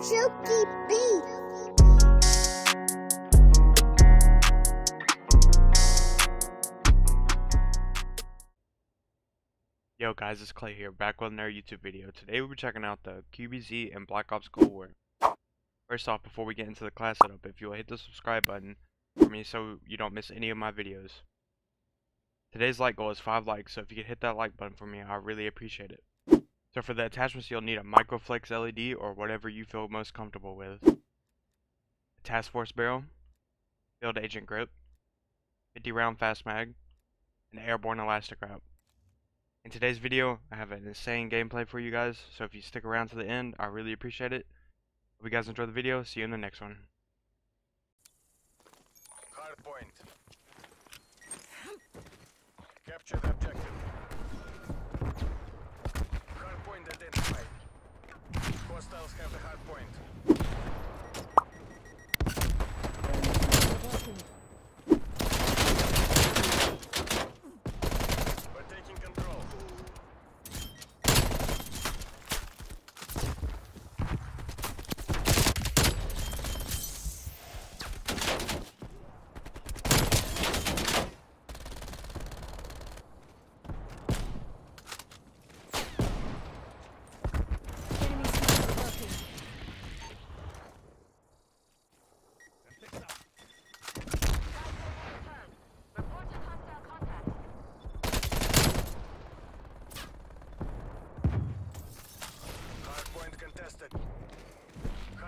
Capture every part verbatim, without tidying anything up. Jokey beat. Yo guys, it's Clay here, back with another YouTube video. Today we'll be checking out the Q B Z and Black Ops Cold War. First off, before we get into the class setup, if you'll hit the subscribe button for me so you don't miss any of my videos. Today's like goal is five likes, so if you could hit that like button for me, I really appreciate it. So for the attachments, you'll need a Microflex L E D or whatever you feel most comfortable with, a Task Force Barrel, Field Agent Grip, fifty round Fast Mag, and Airborne Elastic wrap. In today's video, I have an insane gameplay for you guys, so if you stick around to the end, I really appreciate it. Hope you guys enjoy the video. See you in the next one. Hard point. Capture the objective. Hard point identified. Hostiles have the hard point.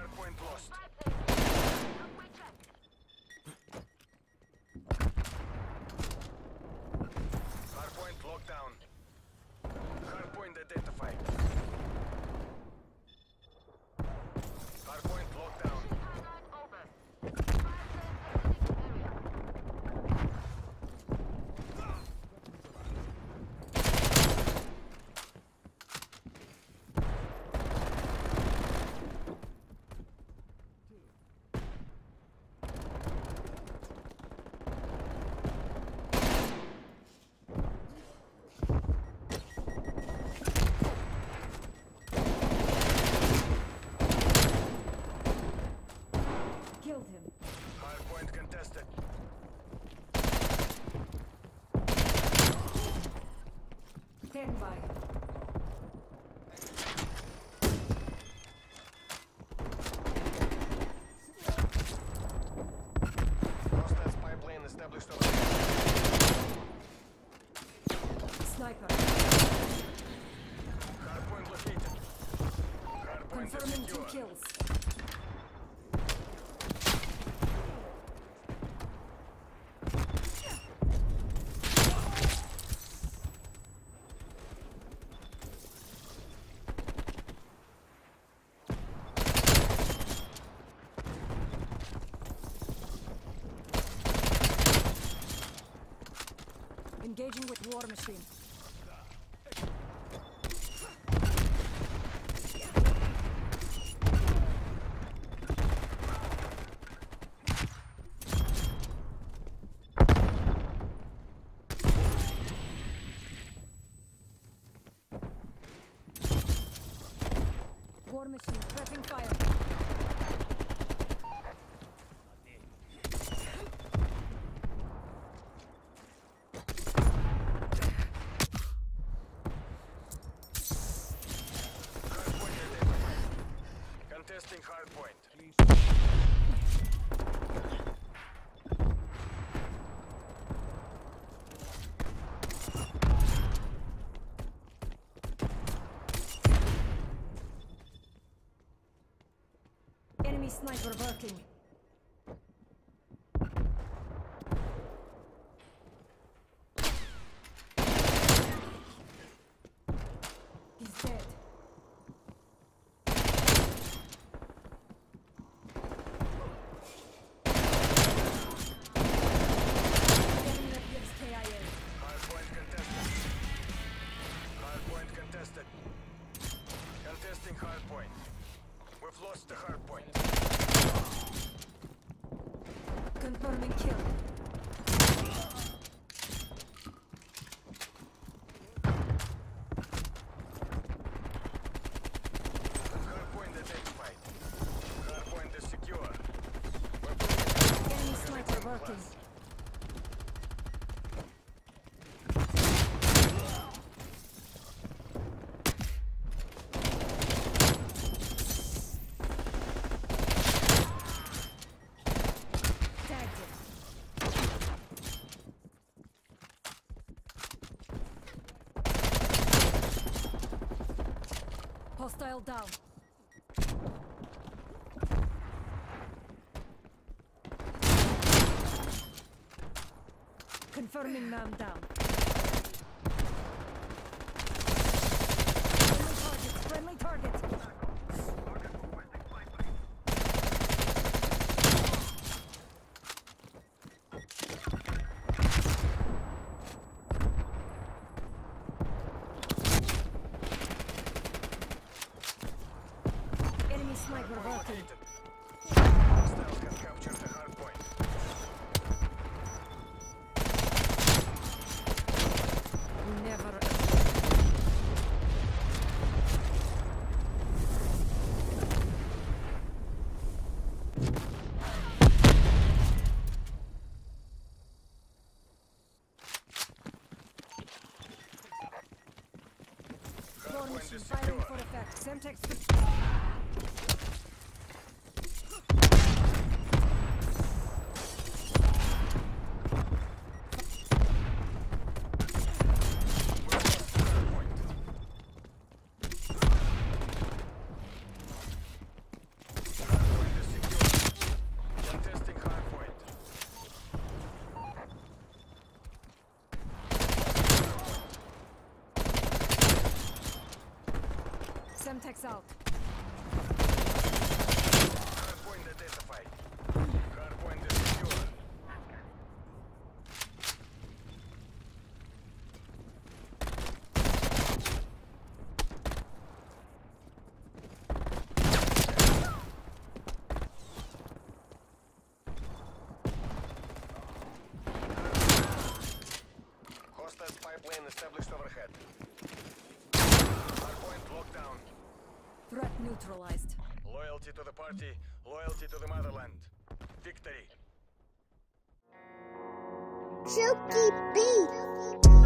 Hardpoint lost. Hardpoint locked down. Hardpoint identified. Hardpoint locked down. Sniper. Hardpoint located. Hardpoint confirming two kills. Engaging with war machine. War machine prepping fire. Testing hard point. Enemy sniper working. He's dead. Contesting hard point. We've lost the hard point. Confirming kill. Hard point identified. down. Confirming man down. Friendly target. Friendly target. Firing for effect. Semtex Semtex out. Hardpoint identified. Hardpoint is secure. Hostile pipeline established overhead. Hardpoint locked down. Threat neutralized. Loyalty to the party, loyalty to the motherland. Victory. Chokey beat.